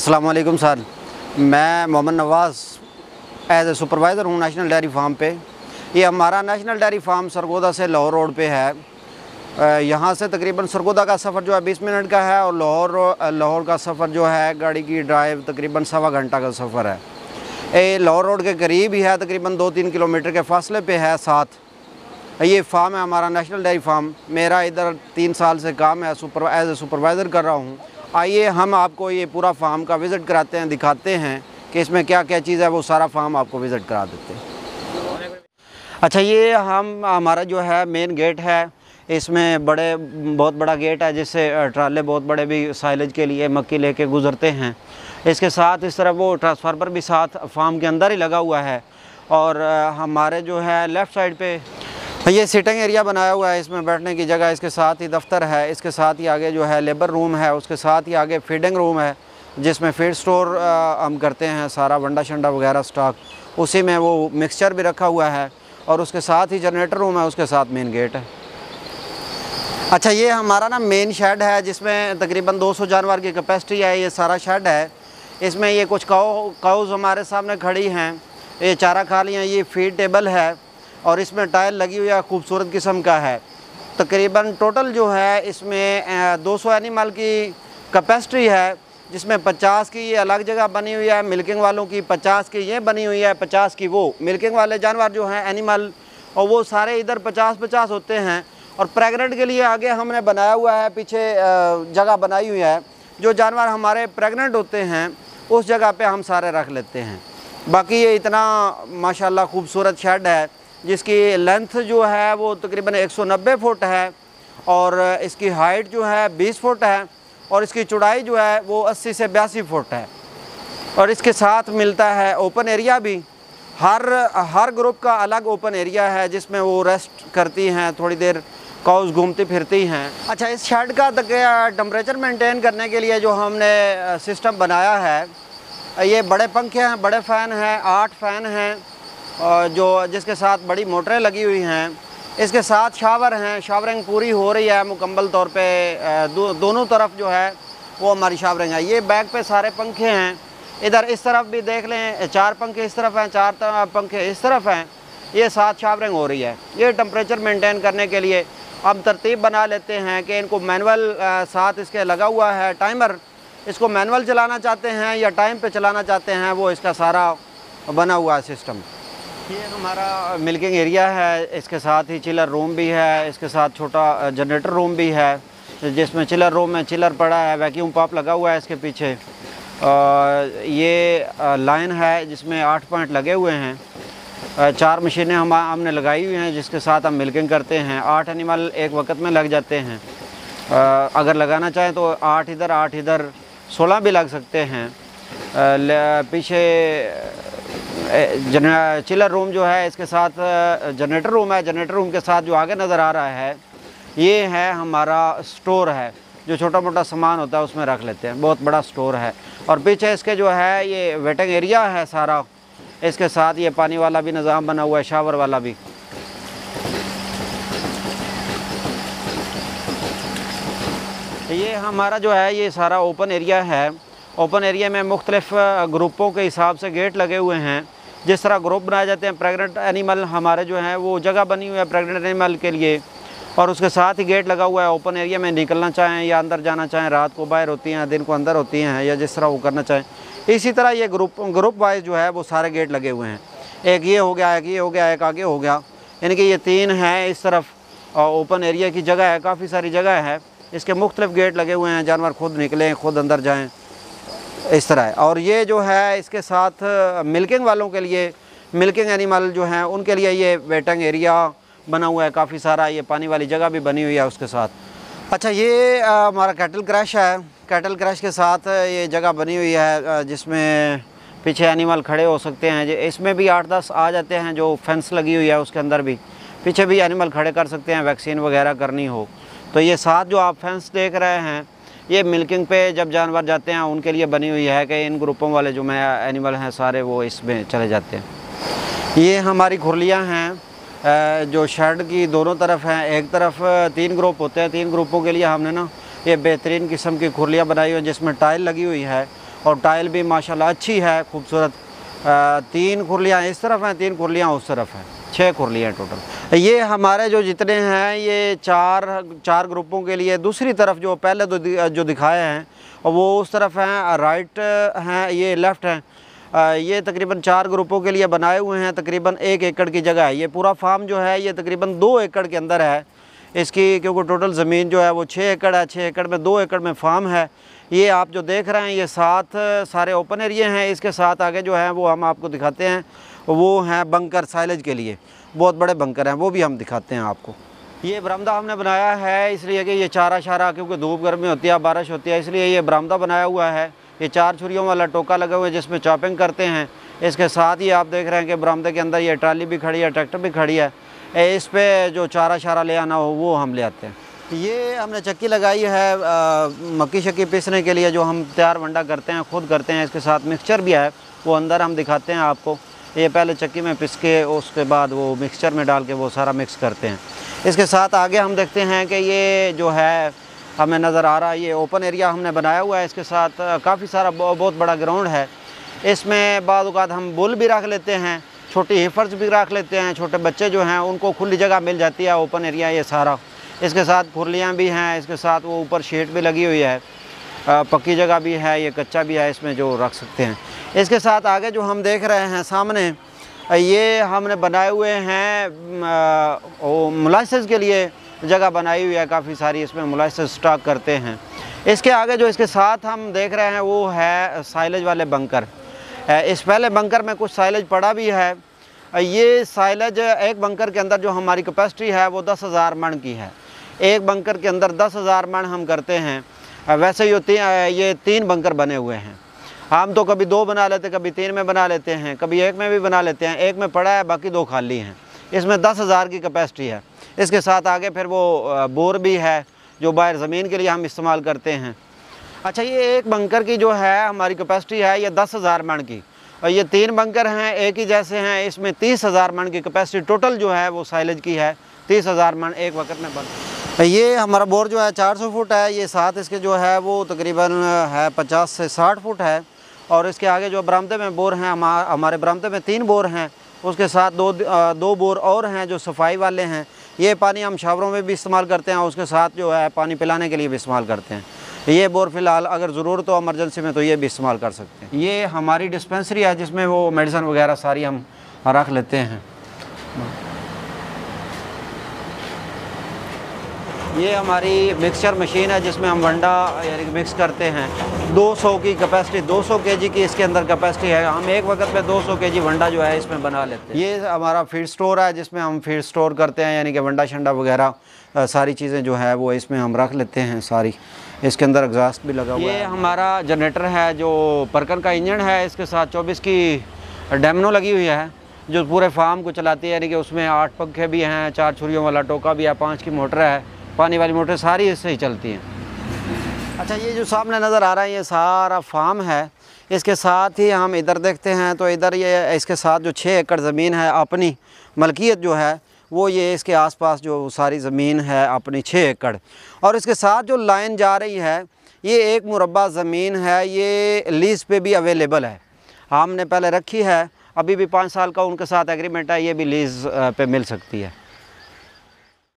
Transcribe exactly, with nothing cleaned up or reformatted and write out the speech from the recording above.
अस्सलामुअलैकुम सर, मैं Mohammad Nawaz as a supervisor हूँ नेशनल डेयरी फार्म पे। ये हमारा नेशनल डेयरी फार्म सरगोधा से लाहौर रोड पे है। यहाँ से तकरीबन सरगोधा का सफ़र जो है बीस मिनट का है और लाहौर लाहौर का सफ़र जो है गाड़ी की ड्राइव तकरीबन सवा घंटा का सफ़र है। ये लाहौर रोड के करीब ही है, तकरीबन दो तीन किलोमीटर के फासले पे है। साथ ये फार्म है हमारा नेशनल डेयरी फार्म। मेरा इधर तीन साल से काम है, सुपर एज ए सुपरवाइज़र कर रहा हूँ। आइए हम आपको ये पूरा फार्म का विज़िट कराते हैं, दिखाते हैं कि इसमें क्या क्या चीज़ है, वो सारा फार्म आपको विज़िट करा देते हैं। अच्छा, ये हम हमारा जो है मेन गेट है, इसमें बड़े बहुत बड़ा गेट है जिससे ट्राले बहुत बड़े भी साइलेज के लिए मक्की लेके गुजरते हैं। इसके साथ इस तरह वो ट्रांसफार्मर भी साथ फार्म के अंदर ही लगा हुआ है। और हमारे जो है लेफ़्ट साइड पे ये सिटिंग एरिया बनाया हुआ है, इसमें बैठने की जगह, इसके साथ ही दफ्तर है, इसके साथ ही आगे जो है लेबर रूम है, उसके साथ ही आगे फीडिंग रूम है जिसमें फीड स्टोर आ, हम करते हैं सारा वंडा शंडा वगैरह स्टॉक, उसी में वो मिक्सचर भी रखा हुआ है। और उसके साथ ही जनरेटर रूम है, उसके साथ मेन गेट है। अच्छा, ये हमारा ना मेन शेड है जिसमें तकरीबन दो सौ जानवर की कैपेसिटी है। ये सारा शेड है, इसमें ये कुछ काऊ काउज़ हमारे सामने खड़ी हैं, ये चारा खा लिया। ये फीड टेबल है और इसमें टाइल लगी हुई है, खूबसूरत किस्म का है। तकरीबन टोटल जो है इसमें दो सौ एनिमल की कैपेसिटी है, जिसमें पचास की ये अलग जगह बनी हुई है मिल्किंग वालों की, पचास की ये बनी हुई है, पचास की वो मिल्किंग वाले जानवर जो हैं एनिमल, और वो सारे इधर पचास पचास होते हैं। और प्रेग्नेंट के लिए आगे हमने बनाया हुआ है, पीछे जगह बनाई हुई है। जो जानवर हमारे प्रेग्नेंट होते हैं उस जगह पर हम सारे रख लेते हैं। बाकी ये इतना माशाल्लाह खूबसूरत शेड है जिसकी लेंथ जो है वो तकरीबन एक सौ नब्बे फुट है और इसकी हाइट जो है बीस फुट है और इसकी चौड़ाई जो है वो अस्सी से बयासी फुट है। और इसके साथ मिलता है ओपन एरिया भी, हर हर ग्रुप का अलग ओपन एरिया है जिसमें वो रेस्ट करती हैं, थोड़ी देर काउज घूमती फिरती हैं। अच्छा, इस शेड का टेम्परेचर मेंटेन करने के लिए जो हमने सिस्टम बनाया है, ये बड़े पंखे हैं, बड़े फ़ैन हैं, आठ फ़ैन हैं और जो जिसके साथ बड़ी मोटरें लगी हुई हैं। इसके साथ शावर हैं, शावरिंग पूरी हो रही है मुकम्मल तौर पे, दो, दोनों तरफ जो है वो हमारी शावरिंग है। ये बैक पे सारे पंखे हैं, इधर इस तरफ भी देख लें, चार पंखे इस तरफ हैं, चार पंखे इस तरफ हैं। ये साथ शावरिंग हो रही है। ये टेम्परेचर मेंटेन करने के लिए हम तरतीब बना लेते हैं कि इनको मैनुअल, साथ इसके लगा हुआ है टाइमर, इसको मैनुअल चलाना चाहते हैं या टाइम पर चलाना चाहते हैं, वो इसका सारा बना हुआ है सिस्टम। ये हमारा मिल्किंग एरिया है, इसके साथ ही चिलर रूम भी है, इसके साथ छोटा जनरेटर रूम भी है जिसमें चिलर रूम में चिलर पड़ा है, वैक्यूम पंप लगा हुआ है इसके पीछे। और ये लाइन है जिसमें आठ पॉइंट लगे हुए हैं, चार मशीनें हम हमने लगाई हुई हैं जिसके साथ हम मिल्किंग करते हैं। आठ एनिमल एक वक्त में लग जाते हैं, अगर लगाना चाहें तो आठ इधर आठ इधर सोलह भी लग सकते हैं। पीछे जन चिलर रूम जो है, इसके साथ जनरेटर रूम है, जनरेटर रूम के साथ जो आगे नज़र आ रहा है ये है हमारा स्टोर है, जो छोटा मोटा सामान होता है उसमें रख लेते हैं, बहुत बड़ा स्टोर है। और पीछे इसके जो है ये वेटिंग एरिया है सारा, इसके साथ ये पानी वाला भी निज़ाम बना हुआ है, शावर वाला भी। ये हमारा जो है ये सारा ओपन एरिया है। ओपन एरिया में मुख्तलिफ़ ग्रुपों के हिसाब से गेट लगे हुए हैं, जिस तरह ग्रुप बनाए जाते हैं। प्रेग्नेंट एनिमल हमारे जो हैं वो जगह बनी हुई है प्रेग्नेंट एनिमल के लिए, और उसके साथ ही गेट लगा हुआ है। ओपन एरिया में निकलना चाहें या अंदर जाना चाहें, रात को बाहर होती हैं, दिन को अंदर होती हैं, या जिस तरह वो करना चाहें, इसी तरह ये ग्रुप ग्रुप वाइज जो है वो सारे गेट लगे हुए हैं। एक ये हो गया, एक ये हो गया, एक आगे हो गया, यानी कि ये तीन हैं इस तरफ। और ओपन एरिया की जगह है, काफ़ी सारी जगह है, इसके मुख्तलिफ़ गेट लगे हुए हैं, जानवर खुद निकलें खुद अंदर जाएँ, इस तरह है। और ये जो है इसके साथ मिल्किंग वालों के लिए, मिल्किंग एनिमल जो हैं उनके लिए ये वेटिंग एरिया बना हुआ है काफ़ी सारा, ये पानी वाली जगह भी बनी हुई है उसके साथ। अच्छा, ये हमारा कैटल क्रैश है, कैटल क्रैश के साथ ये जगह बनी हुई है जिसमें पीछे एनिमल खड़े हो सकते हैं। इसमें भी आठ दस आ जाते हैं, जो फेंस लगी हुई है उसके अंदर भी पीछे भी एनिमल खड़े कर सकते हैं, वैक्सीन वगैरह करनी हो तो। ये साथ जो आप फेंस देख रहे हैं ये मिल्किंग पे जब जानवर जाते हैं उनके लिए बनी हुई है कि इन ग्रुपों वाले जो मैं एनिमल हैं सारे वो इसमें चले जाते हैं। ये हमारी खुरलियाँ हैं जो शेड की दोनों तरफ हैं, एक तरफ तीन ग्रुप होते हैं, तीन ग्रुपों के लिए हमने ना ये बेहतरीन किस्म की खुरलियाँ बनाई हुई हैं जिसमें टाइल लगी हुई है। और टाइल भी माशाल्लाह अच्छी है, खूबसूरत। तीन खुरलियाँ इस तरफ हैं, तीन खुरलियाँ उस तरफ हैं, छः खुरलियाँ टोटल। ये हमारे जो जितने हैं ये चार चार ग्रुपों के लिए। दूसरी तरफ जो पहले दो जो दिखाए हैं वो उस तरफ हैं, राइट हैं, ये लेफ़्ट हैं। ये तकरीबन चार ग्रुपों के लिए बनाए हुए हैं, तकरीबन एक एकड़ की जगह है। ये पूरा फार्म जो है ये तकरीबन दो एकड़ के अंदर है इसकी, क्योंकि टोटल ज़मीन जो है वो छः एकड़ है। छः एकड़ में दो एकड़ में फार्म है। ये आप जो देख रहे हैं ये साथ सारे ओपन एरिए हैं। इसके साथ आगे जो है वो हम आपको दिखाते हैं, वो हैं बंकर साइलेज के लिए, बहुत बड़े बंकर हैं, वो भी हम दिखाते हैं आपको। ये बरामदा हमने बनाया है इसलिए कि ये चारा शारा, क्योंकि धूप गर्मी होती है, बारिश होती है, इसलिए ये बरामदा बनाया हुआ है। ये चार छुरियों वाला टोका लगा हुआ है जिसमें चॉपिंग करते हैं। इसके साथ ही आप देख रहे हैं कि बरामदे के अंदर ये ट्राली भी खड़ी है, ट्रैक्टर भी खड़ी है। इस पर जो चारा शारा ले आना हो वो हम ले आते हैं। ये हमने चक्की लगाई है मक्की शक्की पीसने के लिए, जो हम तैयार वंडा करते हैं, खुद करते हैं। इसके साथ मिक्सचर भी है, वो अंदर हम दिखाते हैं आपको। ये पहले चक्की में पिस के उसके बाद वो मिक्सचर में डाल के वो सारा मिक्स करते हैं। इसके साथ आगे हम देखते हैं कि ये जो है हमें नज़र आ रहा है ये ओपन एरिया हमने बनाया हुआ है। इसके साथ काफ़ी सारा बहुत बड़ा ग्राउंड है। इसमें बाद औक़ात हम बुल भी रख लेते हैं, छोटी हिफर्स भी रख लेते हैं। छोटे बच्चे जो हैं उनको खुली जगह मिल जाती है, ओपन एरिया ये सारा। इसके साथ खुरलियाँ भी हैं, इसके साथ वो ऊपर शेड भी लगी हुई है, पक्की जगह भी है, ये कच्चा भी है, इसमें जो रख सकते हैं। इसके साथ आगे जो हम देख रहे हैं सामने ये हमने बनाए हुए हैं मुलाइसेस के लिए, जगह बनाई हुई है काफ़ी सारी, इसमें मुलाइसेस स्टॉक करते हैं। इसके आगे जो इसके साथ हम देख रहे हैं वो है साइलेज वाले बंकर। इस पहले बंकर में कुछ साइलेज पड़ा भी है। ये साइलेज एक बंकर के अंदर जो हमारी कैपेसिटी है वो दस हज़ार मण की है। एक बंकर के अंदर दस हज़ार मण हम करते हैं। वैसे ही होती ये तीन बंकर बने हुए हैं। हम तो कभी दो बना लेते, कभी तीन में बना लेते हैं, कभी एक में भी बना लेते हैं। एक में पड़ा है, बाकी दो खाली हैं। इसमें दस हज़ार की कैपेसिटी है। इसके साथ आगे फिर वो बोर भी है जो बाहर ज़मीन के लिए हम इस्तेमाल करते हैं। अच्छा, ये एक बंकर की जो है हमारी कैपेसिटी है ये दस हज़ार मण की, और ये तीन बंकर हैं एक ही जैसे हैं। इसमें तीस हज़ार मण की कैपेसिटी टोटल जो है वो साइलेज की है। तीस हज़ार मण एक वक्त में बन। ये हमारा बोर जो है चार सौ फुट है। ये साथ इसके जो है वो तकरीबन है पचास से साठ फुट है। और इसके आगे जो बरामदे में बोर हैं, हमारे बरामदे में तीन बोर हैं, उसके साथ दो दो बोर और हैं जो सफाई वाले हैं। ये पानी हम शावरों में भी इस्तेमाल करते हैं, उसके साथ जो है पानी पिलाने के लिए भी इस्तेमाल करते हैं। ये बोर फ़िलहाल अगर ज़रूरत हो इमरजेंसी में तो ये भी इस्तेमाल कर सकते हैं। ये हमारी डिस्पेंसरी है जिसमें वो मेडिसिन वगैरह सारी हम रख लेते हैं। ये हमारी मिक्सचर मशीन है जिसमें हम वंडा यानी मिक्स करते हैं। दो सौ की कैपेसिटी, दो सौ केजी की इसके अंदर कैपेसिटी है। हम एक वक्त में दो सौ केजी वंडा जो है इसमें बना लेते हैं। ये हमारा फीड स्टोर है जिसमें हम फीड स्टोर करते हैं, यानी कि वंडा शंडा वगैरह सारी चीज़ें जो है वो इसमें हम रख लेते हैं सारी। इसके अंदर एग्जॉस्ट भी लगा हुआ है। ये हमारा जनरेटर है जो परकर का इंजन है। इसके साथ चौबीस की डैमनो लगी हुई है जो पूरे फार्म को चलाती है, यानी कि उसमें आठ पंखे भी हैं, चार छुरियों वाला टोका भी है, पाँच की मोटर है, पानी वाली मोटर सारी इससे ही चलती हैं। अच्छा, ये जो सामने नज़र आ रहा है ये सारा फार्म है। इसके साथ ही हम इधर देखते हैं तो इधर ये इसके साथ जो छः एकड़ ज़मीन है अपनी मलकियत जो है वो ये इसके आसपास जो सारी ज़मीन है अपनी छः एकड़। और इसके साथ जो लाइन जा रही है ये एक मुरबा ज़मीन है, ये लीज़ पे भी अवेलेबल है। हमने पहले रखी है, अभी भी पाँच साल का उनके साथ एग्रीमेंट है, ये भी लीज़ पर मिल सकती है।